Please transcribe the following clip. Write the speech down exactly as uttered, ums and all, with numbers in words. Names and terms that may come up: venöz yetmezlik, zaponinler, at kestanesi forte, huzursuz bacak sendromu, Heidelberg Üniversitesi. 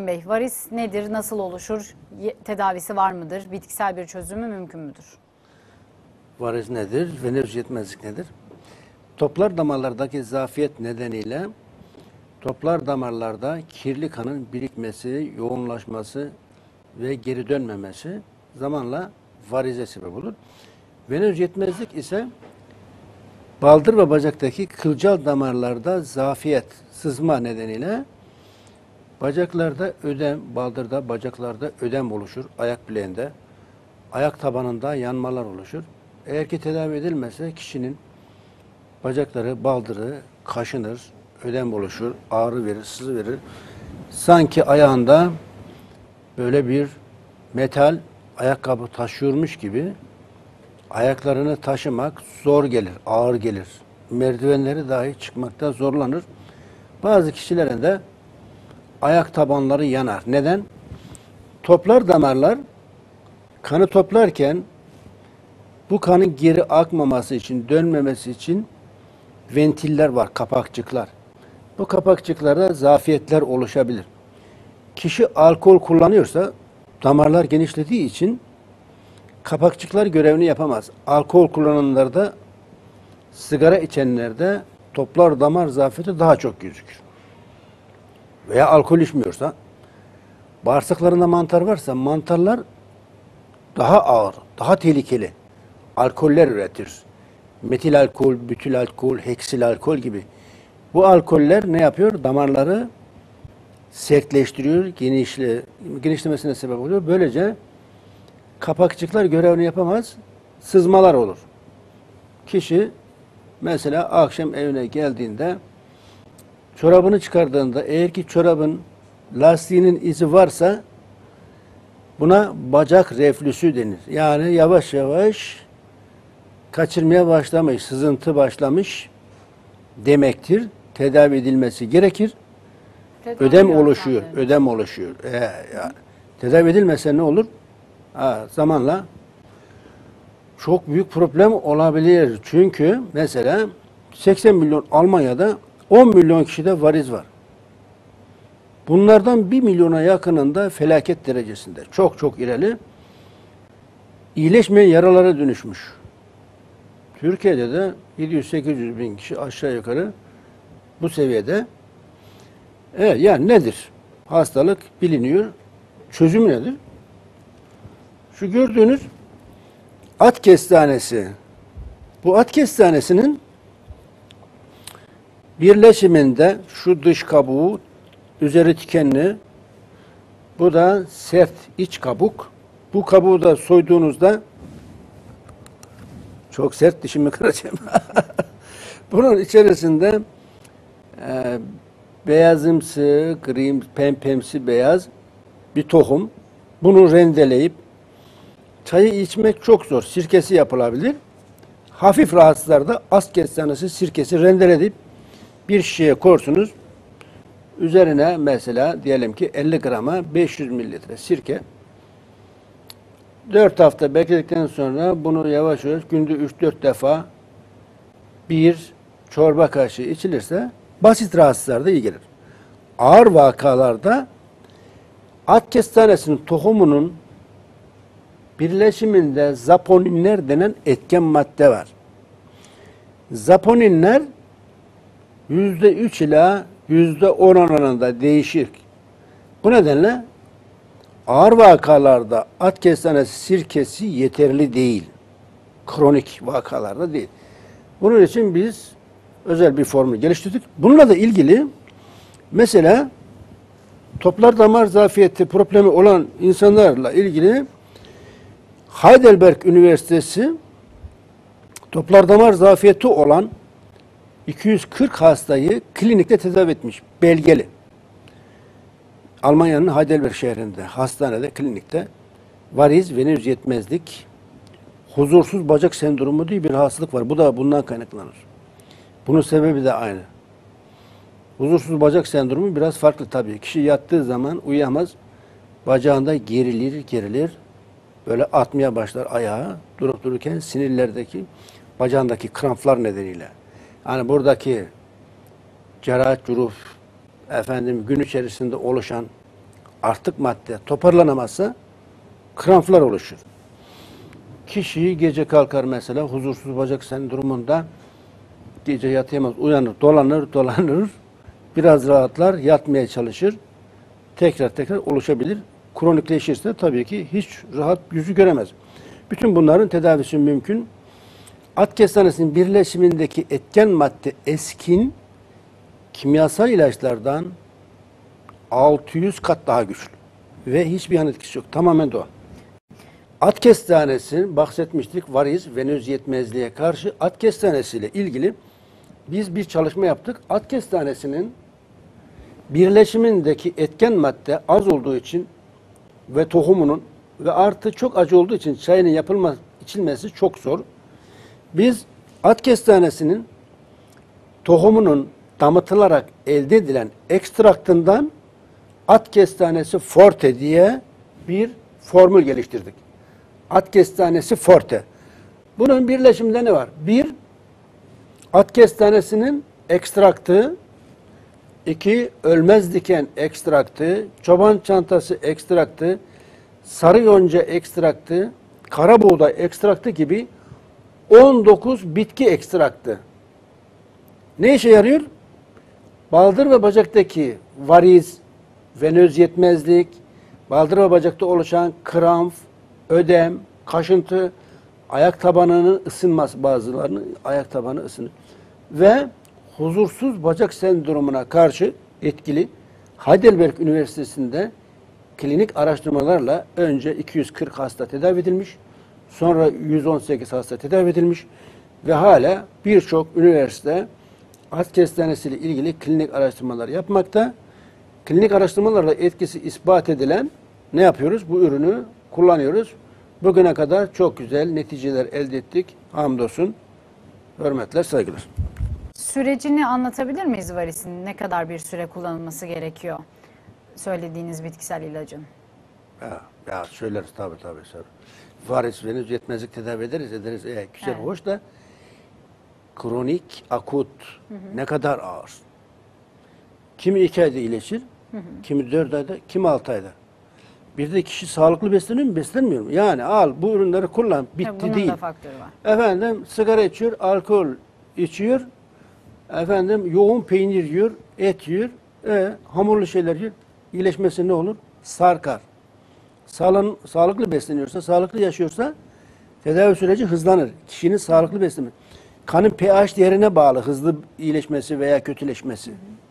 Bey, varis nedir, nasıl oluşur, tedavisi var mıdır, bitkisel bir çözümü mümkün müdür? Varis nedir, venöz yetmezlik nedir? Toplar damarlardaki zafiyet nedeniyle toplar damarlarda kirli kanın birikmesi, yoğunlaşması ve geri dönmemesi zamanla varize sebep olur. Venöz yetmezlik ise baldır ve bacaktaki kılcal damarlarda zafiyet, sızma nedeniyle bacaklarda ödem, baldırda, bacaklarda ödem oluşur. Ayak bileğinde, ayak tabanında yanmalar oluşur. Eğer ki tedavi edilmezse kişinin bacakları, baldırı kaşınır, ödem oluşur, ağrı verir, sızı verir. Sanki ayağında böyle bir metal ayakkabı taşıyormuş gibi ayaklarını taşımak zor gelir, ağır gelir. Merdivenleri dahi çıkmakta zorlanır. Bazı kişilerin de ayak tabanları yanar. Neden? Toplar damarlar kanı toplarken bu kanın geri akmaması için, dönmemesi için ventiller var, kapakçıklar. Bu kapakçıklarda zafiyetler oluşabilir. Kişi alkol kullanıyorsa damarlar genişlediği için kapakçıklar görevini yapamaz. Alkol kullananlarda, sigara içenlerde toplar damar zafiyeti daha çok gözükür. Veya alkol içmiyorsa, bağırsaklarında mantar varsa mantarlar daha ağır, daha tehlikeli alkoller üretir. Metil alkol, bütül alkol, heksil alkol gibi. Bu alkoller ne yapıyor? Damarları sertleştiriyor, genişle, genişlemesine sebep oluyor. Böylece kapakçıklar görevini yapamaz, sızmalar olur. Kişi mesela akşam evine geldiğinde çorabını çıkardığında eğer ki çorabın lastiğinin izi varsa buna bacak reflüsü denir. Yani yavaş yavaş kaçırmaya başlamış, sızıntı başlamış demektir. Tedavi edilmesi gerekir. Tedavi ödem oluşuyor, yani. ödem oluşuyor. Ee, yani, tedavi edilmese ne olur? Ha, zamanla çok büyük problem olabilir. Çünkü mesela seksen milyon Almanya'da on milyon kişide variz var. Bunlardan bir milyona yakınında felaket derecesinde. Çok çok ileri. İyileşmeyen yaralara dönüşmüş. Türkiye'de de yedi yüz sekiz yüz bin kişi aşağı yukarı bu seviyede. Evet, yani nedir? Hastalık biliniyor. Çözüm nedir? Şu gördüğünüz at kestanesi. Bu at kestanesinin birleşiminde şu dış kabuğu, üzeri tikenli, bu da sert iç kabuk. Bu kabuğu da soyduğunuzda, çok sert, dişimi kıracağım. Bunun içerisinde e, beyazımsı, gri, pempemsi beyaz bir tohum. Bunu rendeleyip, çayı içmek çok zor, sirkesi yapılabilir. Hafif rahatsızlarda at kestanesi sirkesi rendeleyip, bir şişeye korsunuz, üzerine mesela diyelim ki elli grama beş yüz mililitre sirke. dört hafta bekledikten sonra bunu yavaş yavaş günde üç dört defa bir çorba kaşığı içilirse basit rahatsızlarda iyi gelir. Ağır vakalarda at kestanesinin tohumunun birleşiminde zaponinler denen etken madde var. Zaponinler Yüzde üç ila yüzde on oranında değişir. Bu nedenle ağır vakalarda at kestanesi sirkesi yeterli değil. Kronik vakalarda değil. Bunun için biz özel bir formül geliştirdik. Bununla da ilgili mesela toplar damar zafiyeti problemi olan insanlarla ilgili Heidelberg Üniversitesi toplar damar zafiyeti olan iki yüz kırk hastayı klinikte tedavi etmiş, belgeli. Almanya'nın Heidelberg şehrinde, hastanede, klinikte variz, venöz yetmezlik, huzursuz bacak sendromu diye bir hastalık var. Bu da bundan kaynaklanır. Bunun sebebi de aynı. Huzursuz bacak sendromu biraz farklı tabii. Kişi yattığı zaman uyuyamaz, bacağında gerilir, gerilir, böyle atmaya başlar ayağı, durup dururken sinirlerdeki, bacağındaki kramplar nedeniyle. Yani buradaki cerrah, curuf, efendim gün içerisinde oluşan artık madde toparlanamazsa kramplar oluşur. Kişiyi gece kalkar mesela huzursuz bacak sendromunda gece yatayamaz, uyanır, dolanır, dolanır, biraz rahatlar, yatmaya çalışır, tekrar tekrar oluşabilir. Kronikleşirse tabii ki hiç rahat yüzü göremez. Bütün bunların tedavisi mümkün. At kestanesinin birleşimindeki etken madde eskin, kimyasal ilaçlardan altı yüz kat daha güçlü ve hiçbir yan etkisi yok. Tamamen doğal. At kestanesi, bahsetmiştik, variz, venöz yetmezliğe karşı at kestanesiyle ilgili biz bir çalışma yaptık. At kestanesinin birleşimindeki etken madde az olduğu için ve tohumunun ve artı çok acı olduğu için çayının yapılması, içilmesi çok zor. Biz at kestanesinin tohumunun damıtılarak elde edilen ekstraktından at kestanesi forte diye bir formül geliştirdik. At kestanesi forte. Bunun birleşiminde ne var? Bir, at kestanesinin ekstraktı. İki, ölmez diken ekstraktı. Çoban çantası ekstraktı. Sarı yonca ekstraktı. Kara buğday ekstraktı gibi on dokuz bitki ekstraktı. Ne işe yarıyor? Baldır ve bacaktaki variz, venöz yetmezlik, baldır ve bacakta oluşan kramp, ödem, kaşıntı, ayak tabanının ısınması, bazılarının ayak tabanı ısınır. Ve huzursuz bacak sendromuna karşı etkili. Heidelberg Üniversitesi'nde klinik araştırmalarla önce iki yüz kırk hasta tedavi edilmiş, sonra yüz on sekiz hasta tedavi edilmiş ve hala birçok üniversite at kestanesiyle ilgili klinik araştırmalar yapmakta. Klinik araştırmalarla etkisi ispat edilen ne yapıyoruz? Bu ürünü kullanıyoruz. Bugüne kadar çok güzel neticeler elde ettik. Hamdolsun. Hürmetler, saygılar. Sürecini anlatabilir miyiz varisin? Ne kadar bir süre kullanılması gerekiyor söylediğiniz bitkisel ilacın? Ya, ya söyleriz tabii tabii. Varis venöz yetmezlik tedavi ederiz, ederiz. E, güzel, evet. Hoş da kronik, akut, hı hı, ne kadar ağır. Kimi iki ayda iyileşir, hı hı, kimi dört ayda, kimi altı ayda. Bir de kişi sağlıklı besleniyor mu, beslenmiyor mu? Yani al bu ürünleri kullan, bitti ya, bunun değil. Da faktörü var. Efendim sigara içiyor, alkol içiyor, efendim yoğun peynir yiyor, et yiyor, e, hamurlu şeyler yiyor. İyileşmesi ne olur? Sarkar. Sağlan, sağlıklı besleniyorsa, sağlıklı yaşıyorsa tedavi süreci hızlanır. Kişinin sağlıklı beslenmesi. Kanın pH değerine bağlı hızlı iyileşmesi veya kötüleşmesi. Hı hı.